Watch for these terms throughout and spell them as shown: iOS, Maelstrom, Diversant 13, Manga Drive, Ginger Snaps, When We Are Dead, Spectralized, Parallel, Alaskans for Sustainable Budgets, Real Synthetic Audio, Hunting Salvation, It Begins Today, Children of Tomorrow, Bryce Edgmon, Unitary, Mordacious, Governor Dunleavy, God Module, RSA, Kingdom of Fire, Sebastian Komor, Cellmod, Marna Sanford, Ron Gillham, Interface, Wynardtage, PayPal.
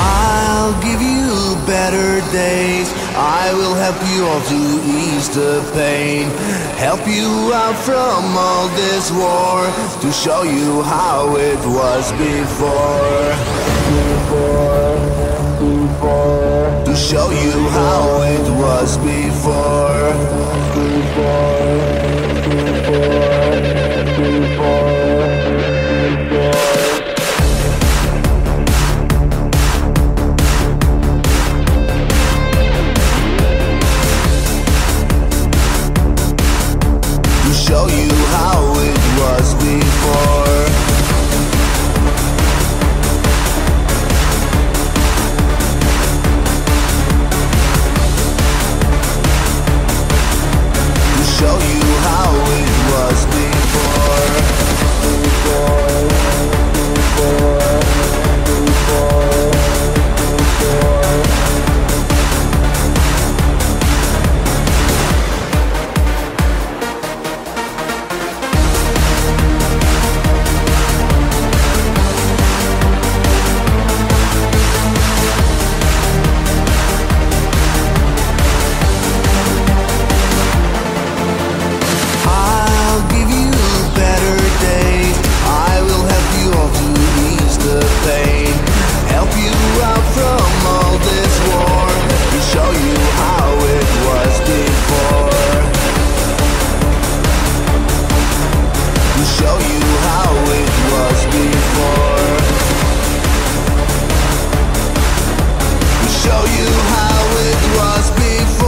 I'll give you better days. I will help you all to ease the pain. Help you out from all this war, to show you how it was before. To show you how it was before. Show you how it was before. To show you how it was before.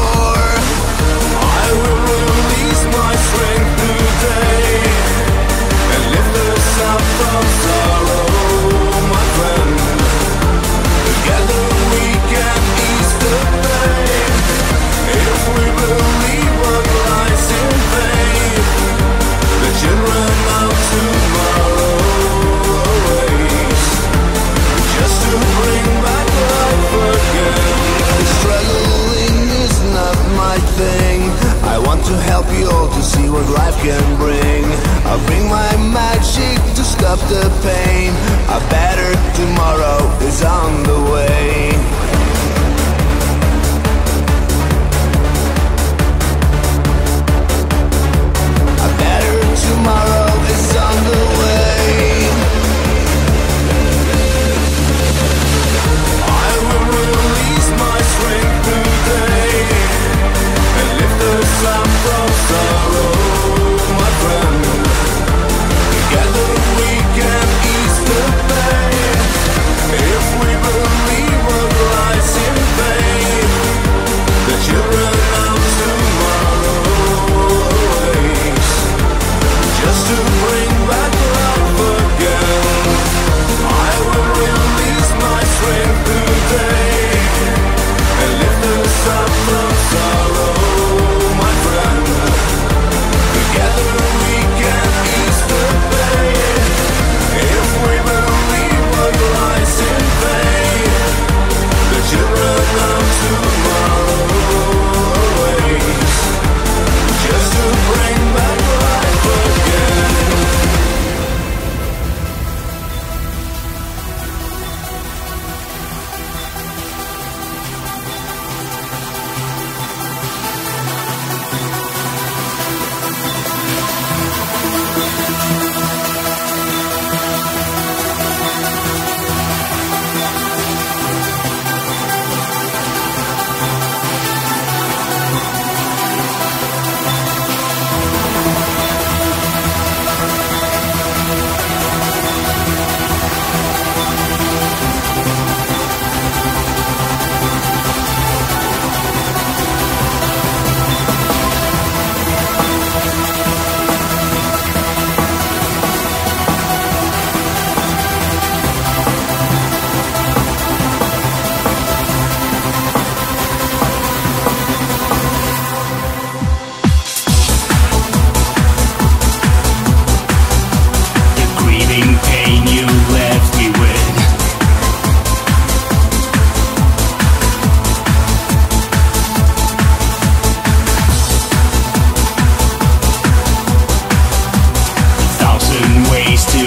Just to bring back life again.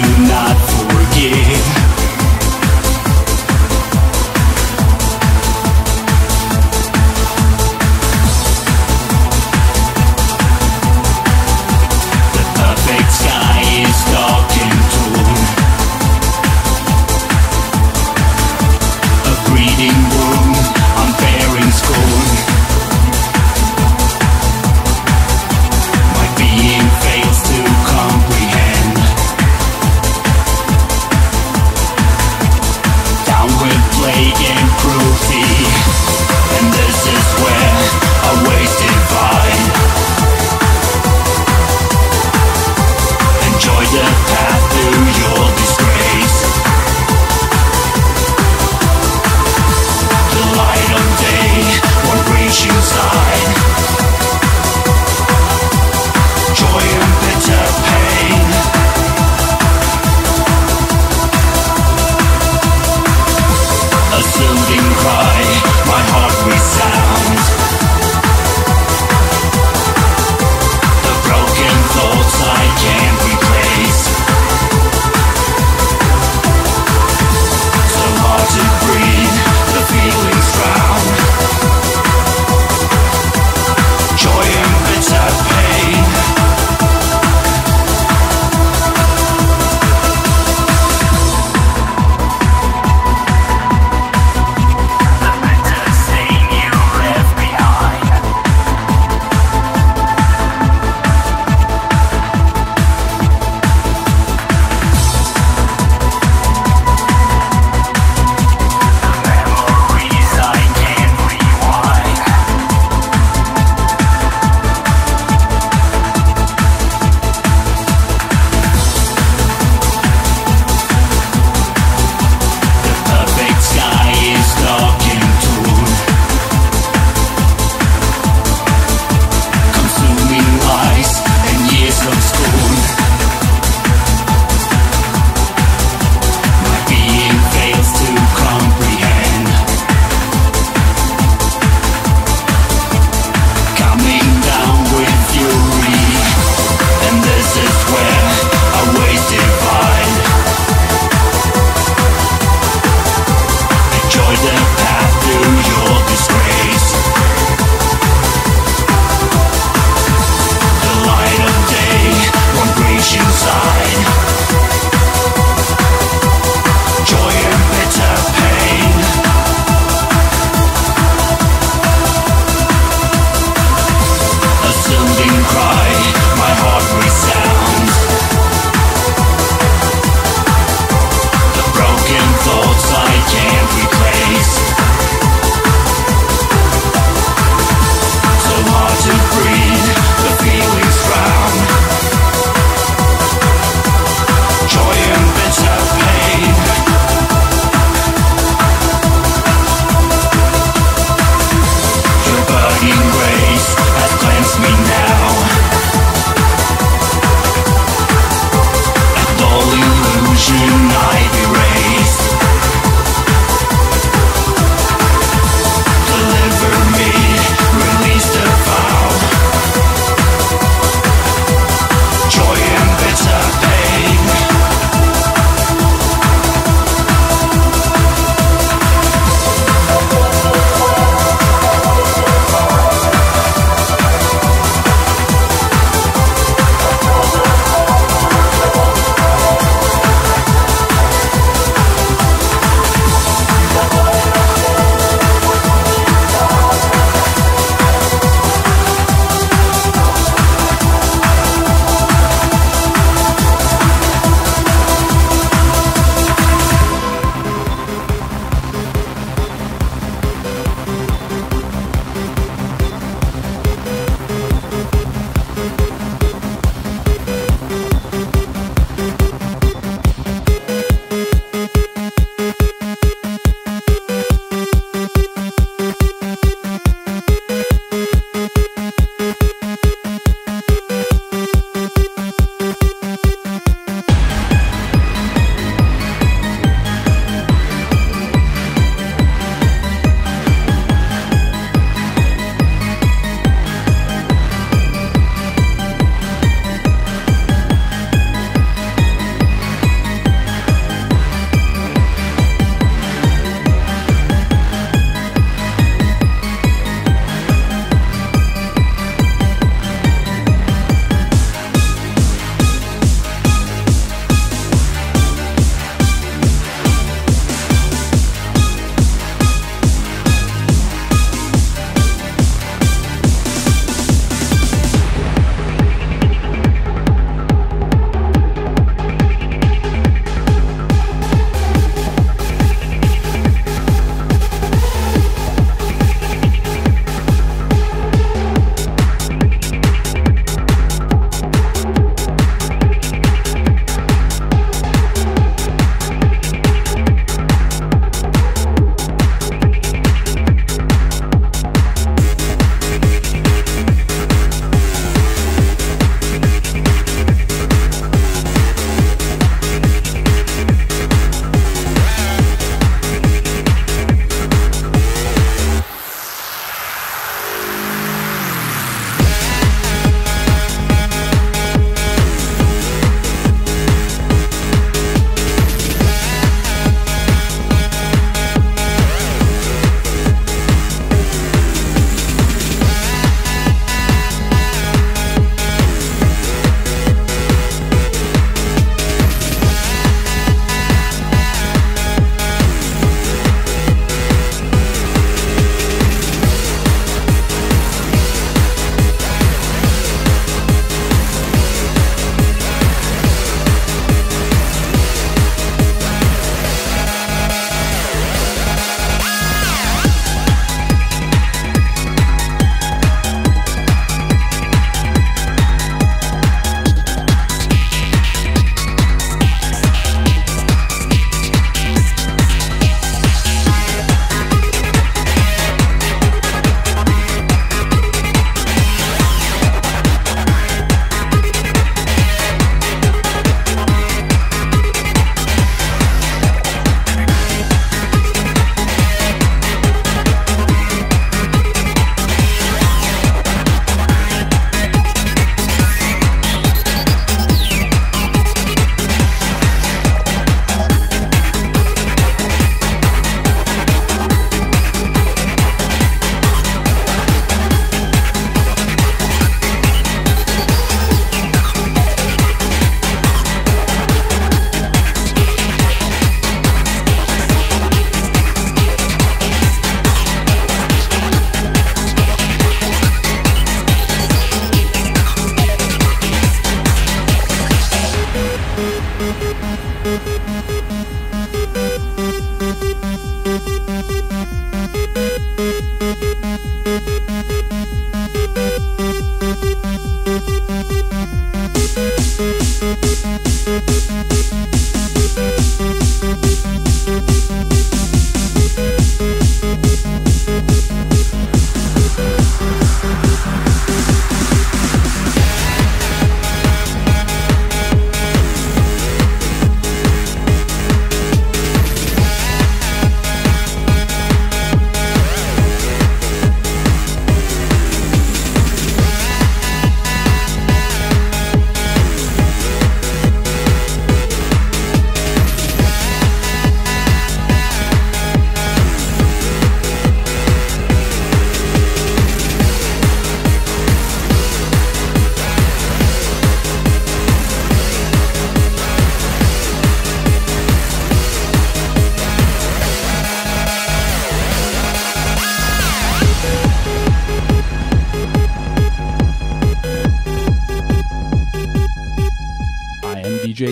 do not forgive. The perfect sky is dark and torn. A breeding wound, I'm bearing scorn. My being fails to comprehend.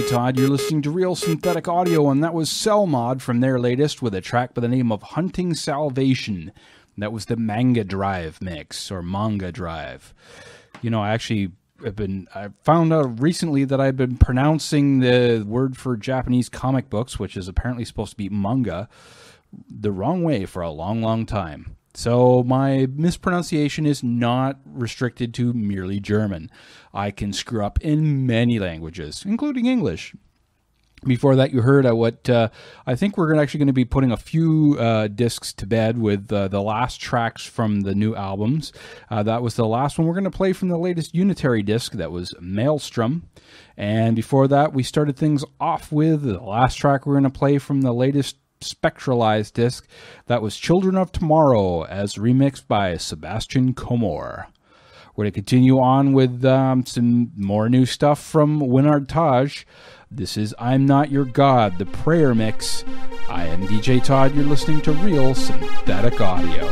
Todd, you're listening to Real Synthetic Audio, and that was Cellmod from their latest with a track by the name of Hunting Salvation. That was the Manga Drive mix, or Manga Drive. You know, I actually have been, I found out recently that I've been pronouncing the word for Japanese comic books, which is apparently supposed to be manga, the wrong way for a long, long time. So my mispronunciation is not restricted to merely German. I can screw up in many languages, including English. Before that, you heard what I think we're actually going to be putting a few discs to bed with the last tracks from the new albums. That was the last one we're going to play from the latest Unitary disc. That was Maelstrom. And before that, we started things off with the last track we're going to play from the latest Spectralized disc. That was Children of Tomorrow as remixed by Sebastian Komor. We're going to continue on with some more new stuff from Wynardtage. This is I'm Not Your God, the prayer mix. I am DJ Todd. You're listening to Real Synthetic Audio.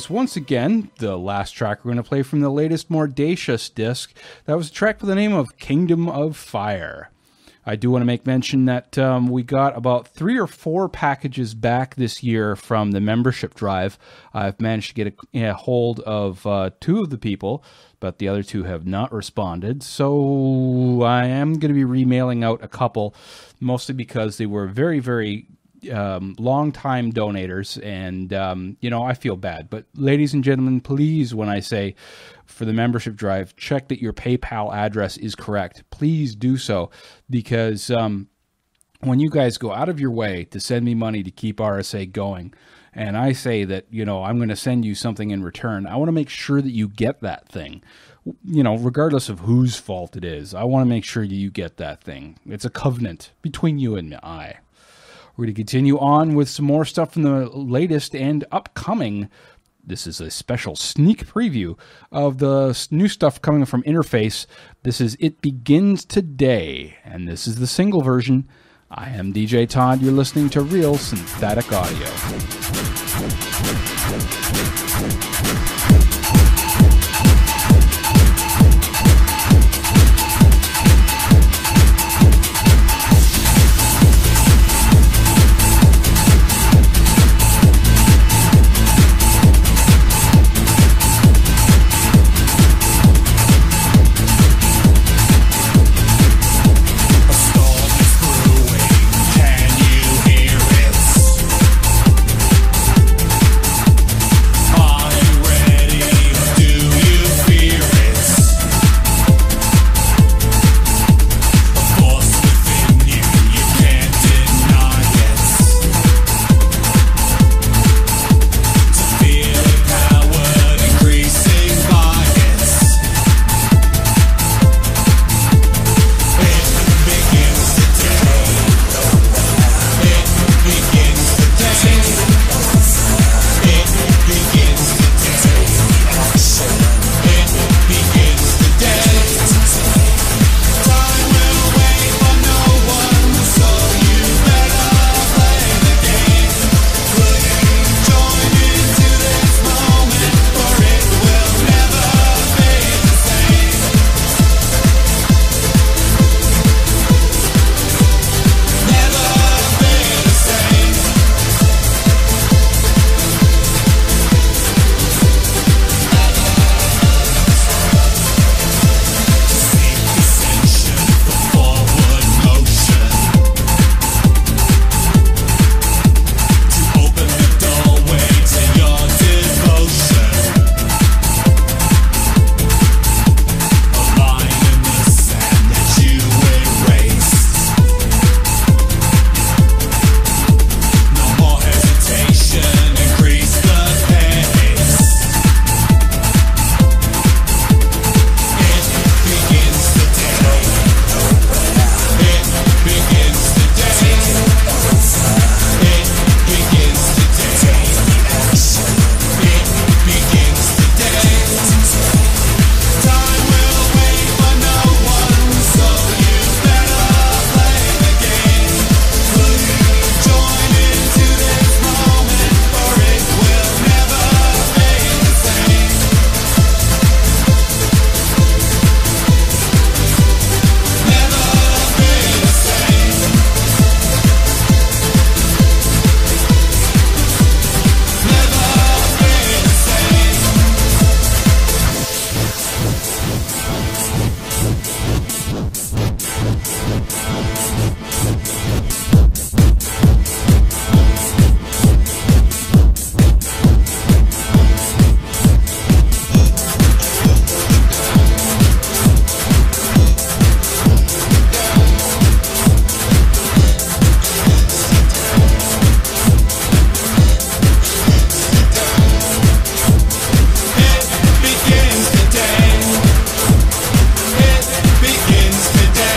is once again the last track we're going to play from the latest Mordacious disc. That was a track with the name of Kingdom of Fire. I do want to make mention that we got about 3 or 4 packages back this year from the membership drive. I've managed to get a hold of 2 of the people, but the other 2 have not responded. So I am going to be remailing out a couple, mostly because they were very, very long-time donators, and you know, I feel bad. But ladies and gentlemen, please, when I say for the membership drive, check that your PayPal address is correct. Please do so, because when you guys go out of your way to send me money to keep RSA going, and I say that, you know, I'm going to send you something in return, I want to make sure that you get that thing. You know, regardless of whose fault it is, I want to make sure that you get that thing. It's a covenant between you and I. We're going to continue on with some more stuff from the latest and upcoming. This is a special sneak preview of the new stuff coming from Interface. This is It Begins Today, and this is the single version. I am DJ Todd. You're listening to Real Synthetic Audio. It begins today.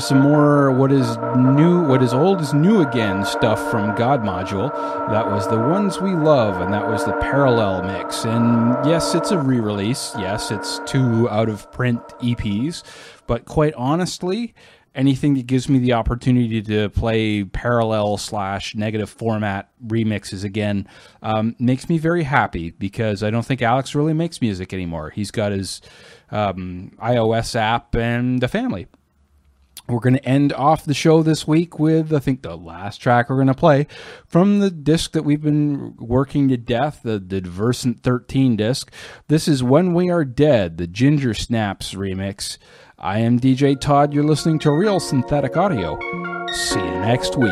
Some more what is old is new again stuff from God Module. That was The Ones We Love, and that was the Parallel mix. And yes, it's a re-release. Yes, it's two out-of-print EPs. But quite honestly, anything that gives me the opportunity to play Parallel/Negative format remixes again makes me very happy, because I don't think Alex really makes music anymore. He's got his iOS app and a family. We're going to end off the show this week with, I think, the last track we're going to play from the disc that we've been working to death, the Diversant 13 disc. This is When We Are Dead, the Ginger Snaps remix. I am DJ Todd. You're listening to Real Synthetic Audio. See you next week.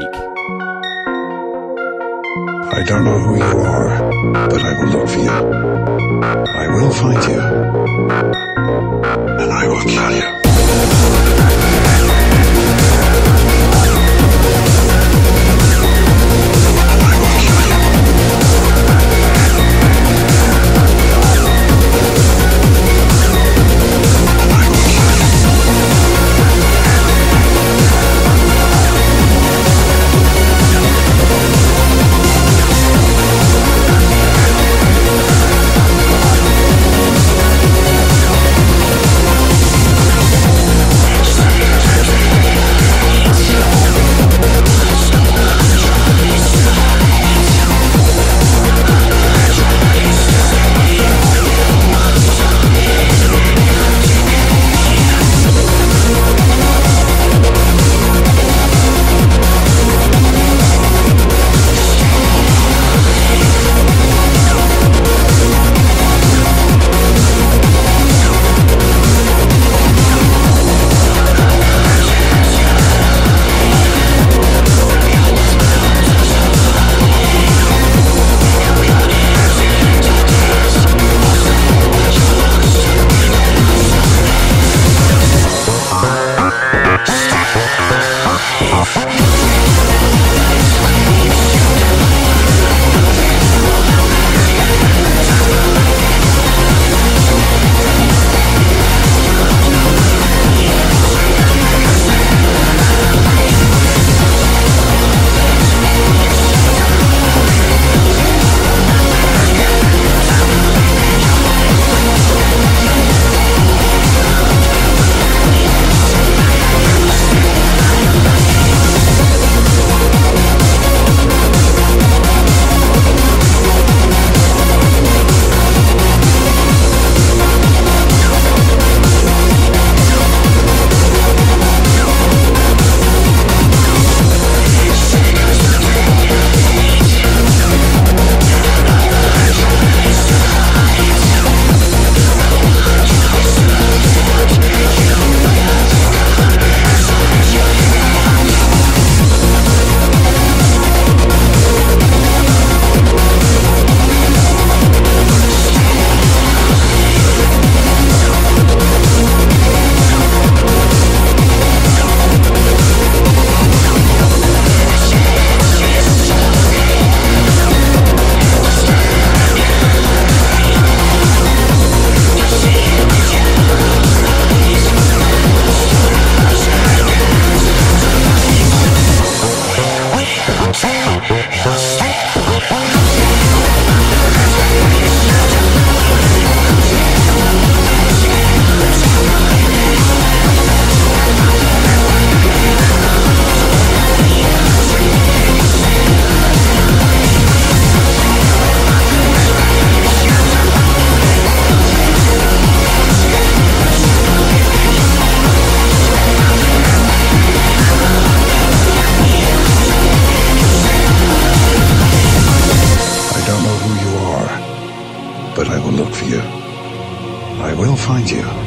I don't know who you are, but I will love you. I will find you. And I will kill you. but I will look for you. I will find you.